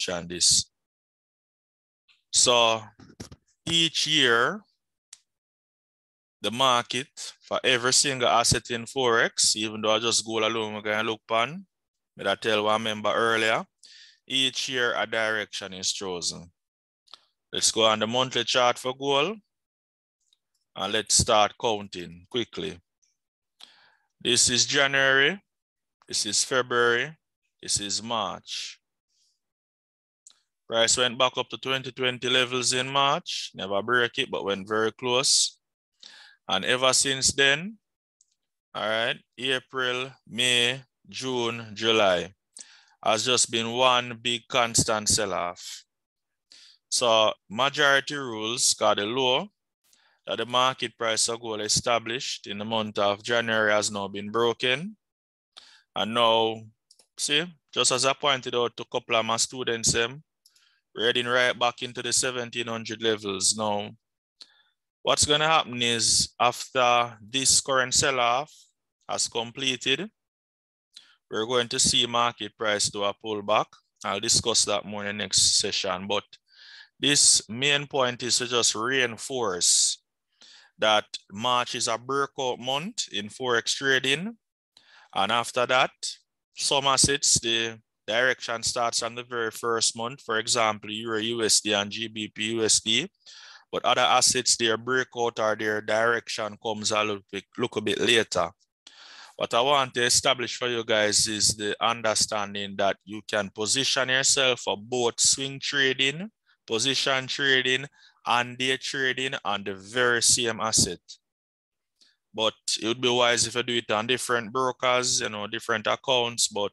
mention this. So each year, the market for every single asset in Forex, even though I just go alone, we're going to look upon, but I tell one member earlier, each year a direction is chosen. Let's go on the monthly chart for gold and let's start counting quickly. This is January, this is February, this is March. Price went back up to 2020 levels in March, never break it, but went very close. And ever since then, all right, April, May, June, July, has just been one big constant sell-off. So majority rules got the law that the market price of gold established in the month of January has now been broken. And now, see, just as I pointed out to a couple of my students, we're heading right back into the 1700 levels now. What's going to happen is after this current sell-off has completed, we're going to see market price do a pullback. I'll discuss that more in the next session, but this main point is to just reinforce that March is a breakout month in Forex trading. And after that, some assets, the direction starts on the very first month, for example, Euro USD and GBP USD. But other assets, their breakout or their direction comes a little bit later. What I want to establish for you guys is the understanding that you can position yourself for both swing trading, position trading, and day trading on the very same asset. But it would be wise if you do it on different brokers, you know, different accounts, but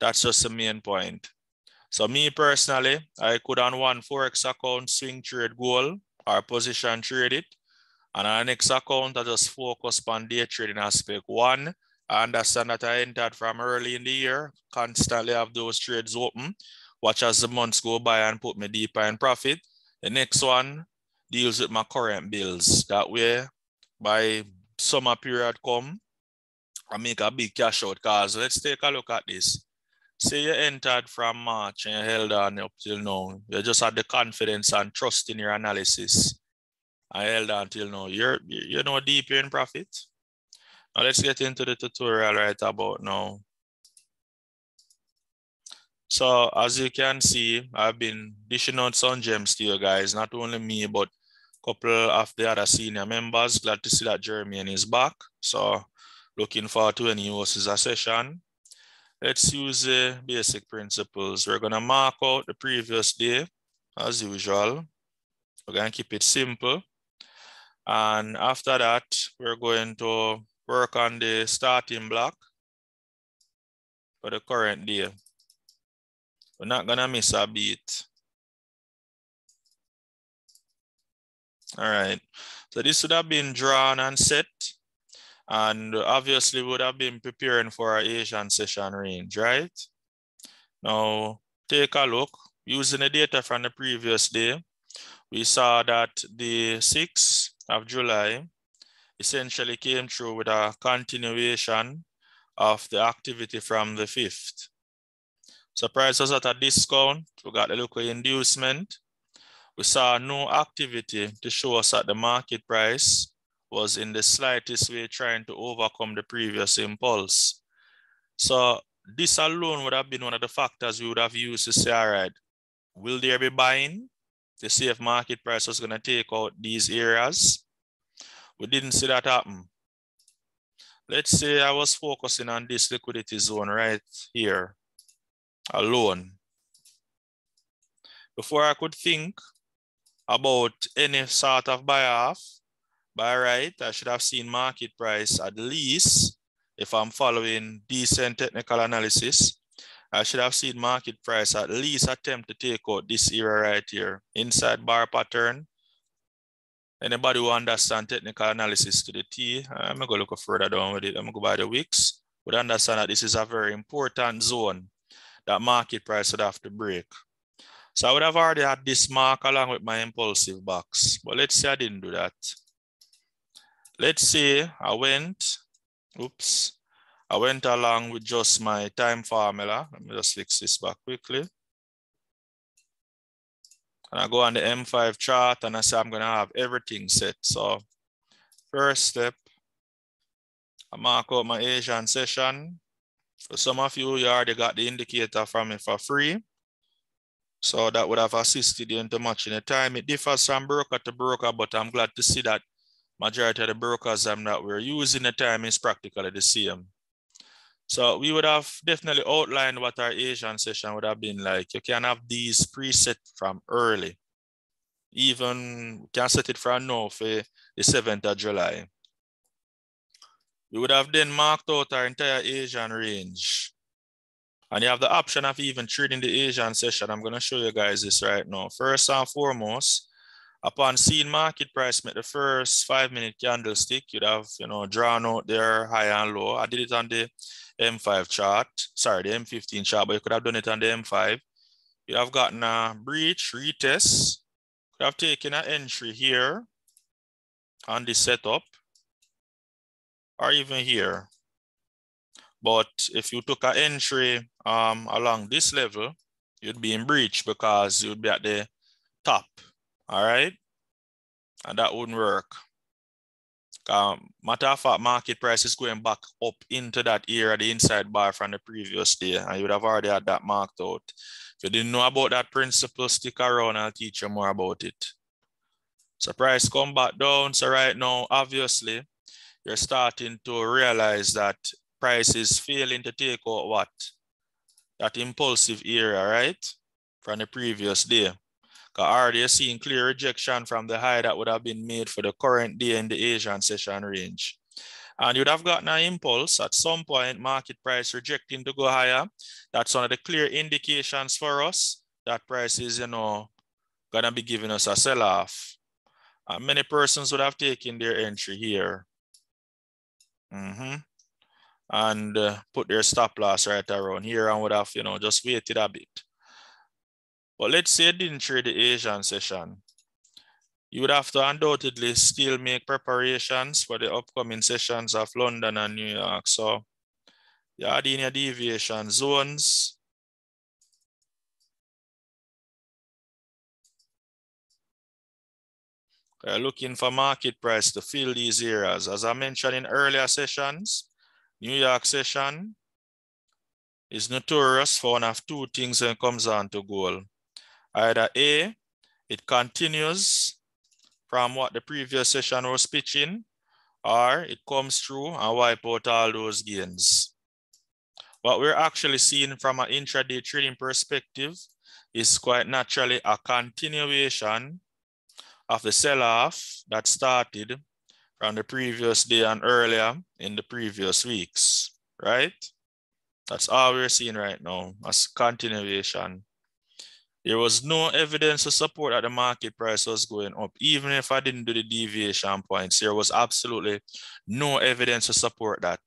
that's just the main point. So me personally, I could on one Forex account swing trade gold or position trade it. And on the next account, I just focus on day trading aspect. One, I understand that I entered from early in the year, constantly have those trades open, watch as the months go by and put me deeper in profit. The next one deals with my current bills. That way, by summer period come, I make a big cash out. Because let's take a look at this. Say you entered from March and you held on up till now. You just had the confidence and trust in your analysis. I held on till now. You're no deep in profit. Now let's get into the tutorial right about now. So as you can see, I've been dishing out some gems to you guys. Not only me, but a couple of the other senior members. Glad to see that Jermaine is back. So looking forward to any hosts a session. Let's use the basic principles. We're going to mark out the previous day as usual. We're going to keep it simple. And after that, we're going to work on the starting block for the current day. We're not going to miss a beat. All right. So this would have been drawn and set. And obviously would have been preparing for our Asian session range, right? Now, take a look. Using the data from the previous day, we saw that the 6th of July essentially came through with a continuation of the activity from the 5th. So price was at a discount. We got the local inducement. We saw no activity to show us that the market price was in the slightest way trying to overcome the previous impulse. So this alone would have been one of the factors we would have used to say, all right, will there be buying to see if market price was going to take out these areas? We didn't see that happen. Let's say I was focusing on this liquidity zone right here alone. Before I could think about any sort of buy-off, by right, I should have seen market price at least, if I'm following decent technical analysis, I should have seen market price at least attempt to take out this area right here, inside bar pattern. Anybody who understands technical analysis to the T, I'm going to look further down with it. I'm going to go by the wicks, would understand that this is a very important zone that market price would have to break. So I would have already had this mark along with my impulsive box, but let's say I didn't do that. Let's say I went, oops, I went along with just my time formula. Let me just fix this back quickly. And I go on the M5 chart and I say I'm gonna have everything set. So first step, I mark out my Asian session. For some of you, you already got the indicator from me for free. So that would have assisted you into matching the time. It differs from broker to broker, but I'm glad to see that majority of the brokers that we're using, the time is practically the same. So we would have definitely outlined what our Asian session would have been like. You can have these preset from early. Even you can set it from now for the 7th of July. We would have then marked out our entire Asian range. And you have the option of even trading the Asian session. I'm going to show you guys this right now. First and foremost, upon seeing market price make the first 5-minute candlestick, you'd have, you know, drawn out there high and low. I did it on the M5 chart, sorry, the M15 chart, but you could have done it on the M5. You'd have gotten a breach, retest. Could have taken an entry here on the setup, or even here. But if you took an entry along this level, you'd be in breach because you'd be at the top, all right? And that wouldn't work. Matter of fact, market price is going back up into that area, the inside bar from the previous day, and you'd have already had that marked out. If you didn't know about that principle, stick around, I'll teach you more about it. So price come back down. So right now, obviously, you're starting to realize that price is failing to take out what? That impulsive area, right? From the previous day. Already you're seeing clear rejection from the high that would have been made for the current day in the Asian session range. And you'd have gotten an impulse at some point, market price rejecting to go higher. That's one of the clear indications for us that price is, you know, gonna be giving us a sell-off. And many persons would have taken their entry here. And put their stop loss right around here and would have, you know, just waited a bit. But let's say you didn't trade the Asian session. You would have to undoubtedly still make preparations for the upcoming sessions of London and New York. So you add in your deviation zones. You're looking for market price to fill these areas. As I mentioned in earlier sessions, New York session is notorious for one of two things when it comes on to goal. Either A, it continues from what the previous session was pitching, or it comes through and wipe out all those gains. What we're actually seeing from an intraday trading perspective is quite naturally a continuation of the sell-off that started from the previous day and earlier in the previous weeks, right? That's all we're seeing right now as continuation. There was no evidence to support that the market price was going up. Even if I didn't do the deviation points, there was absolutely no evidence to support that.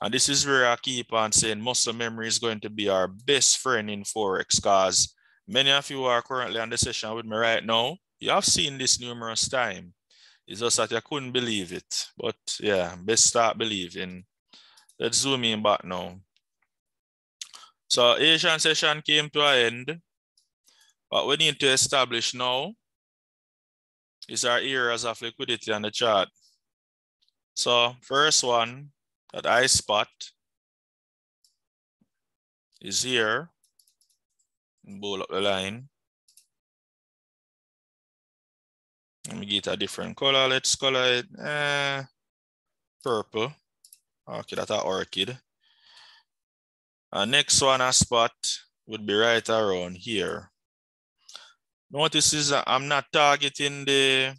And this is where I keep on saying muscle memory is going to be our best friend in Forex, because many of you are currently on the session with me right now. You have seen this numerous times. It's just that you couldn't believe it. But yeah, best start believing. Let's zoom in back now. So Asian session came to an end. What we need to establish now is our areas of liquidity on the chart. So first one that I spot is here. Bowl up the line. Let me get a different color. Let's color it purple. Okay, that's an orchid. Next one I spot would be right around here. Notice is I'm not targeting the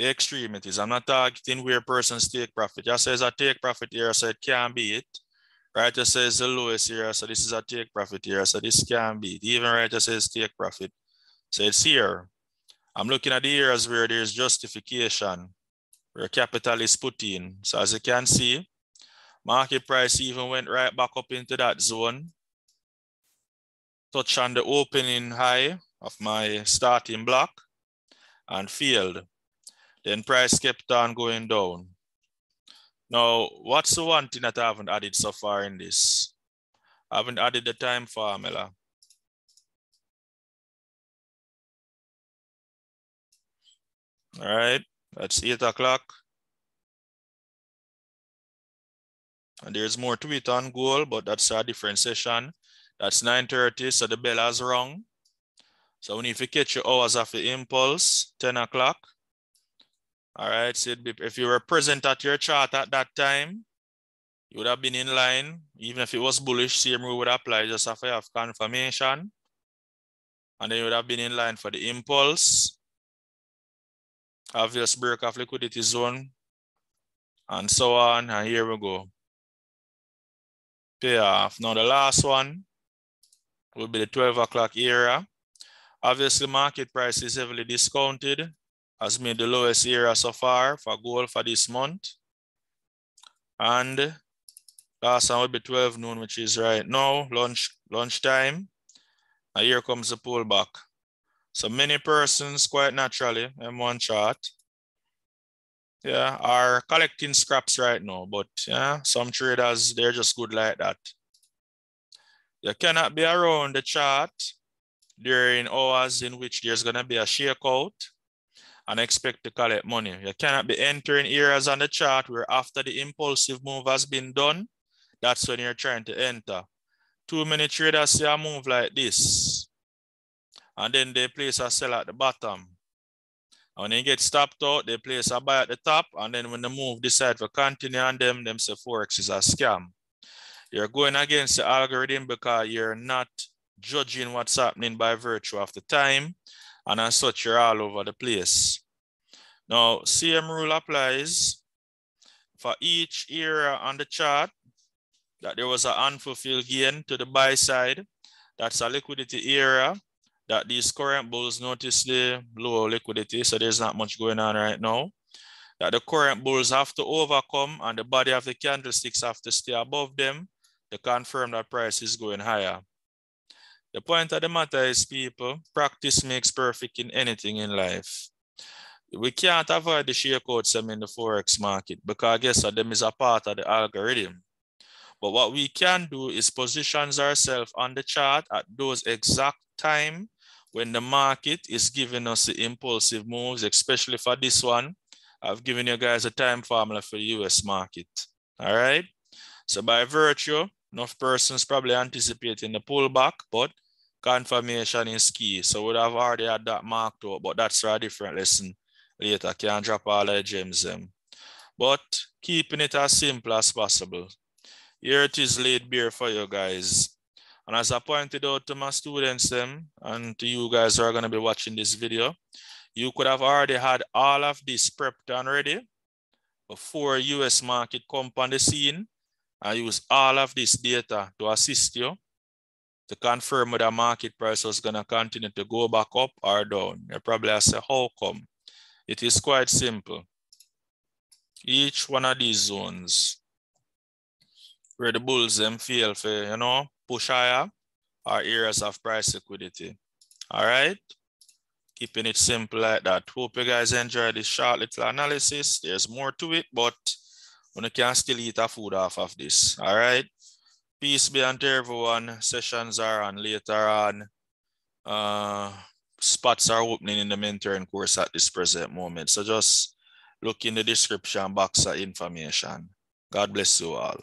extremities. I'm not targeting where persons take profit. Just says I take profit here, so it can't be it. Writer says the lowest here, so this is a take profit here, so this can be. Even writer says take profit, so it's here. I'm looking at the areas where there's justification, where capital is put in. So as you can see, market price even went right back up into that zone, touched on the opening high of my starting block and failed. Then price kept on going down. Now, what's the one thing that I haven't added so far in this? I haven't added the time formula. All right, that's 8 o'clock. And there's more to it on goal, but that's a different session. That's 9:30, so the bell has rung. So we need to catch your hours of the impulse, 10 o'clock. All right, so if you were present at your chart at that time, you would have been in line. Even if it was bullish, same rule would apply, just after you have confirmation. And then you would have been in line for the impulse. Obvious break of liquidity zone. And so on, and here we go. Payoff. Now the last one will be the 12 o'clock area. Obviously, market price is heavily discounted, has made the lowest area so far for gold for this month. And last one will be 12 noon, which is right now, lunchtime. And here comes the pullback. So many persons, quite naturally, M1 chart, yeah, are collecting scraps right now, but yeah, some traders, they're just good like that. You cannot be around the chart during hours in which there's going to be a shakeout and expect to collect money. You cannot be entering areas on the chart where after the impulsive move has been done, that's when you're trying to enter. Too many traders see a move like this, and then they place a sell at the bottom. And when they get stopped out, they place a buy at the top, and then when the move decide to continue on them say Forex is a scam. You're going against the algorithm because you're not judging what's happening by virtue of the time, and as such, you're all over the place. Now, same rule applies for each area on the chart that there was an unfulfilled gain to the buy side. That's a liquidity area that these current bulls notice the low liquidity, so there's not much going on right now. That the current bulls have to overcome, and the body of the candlesticks have to stay above them to confirm that price is going higher. The point of the matter is, people, practice makes perfect in anything in life. We can't avoid the shakeouts in the Forex market because I guess that them is a part of the algorithm. But what we can do is position ourselves on the chart at those exact time when the market is giving us the impulsive moves, especially for this one. I've given you guys a time formula for the US market. All right. So by virtue, enough persons probably anticipating the pullback, but confirmation is key. So we'd have already had that marked out, but that's a different lesson later. Can't drop all the gems in. But keeping it as simple as possible. Here it is laid bare for you guys. And as I pointed out to my students and to you guys who are going to be watching this video, you could have already had all of this prepped and ready before US market come on the scene. I use all of this data to assist you to confirm whether market price was going to continue to go back up or down. You probably ask, how come? It is quite simple. Each one of these zones where the bulls them feel for, you know, push higher are areas of price liquidity. All right? Keeping it simple like that. Hope you guys enjoy this short little analysis. There's more to it, but you can still eat a food off of this. All right. Peace be unto everyone. Sessions are on later on. Spots are opening in the mentoring course at this present moment. So just look in the description box of information. God bless you all.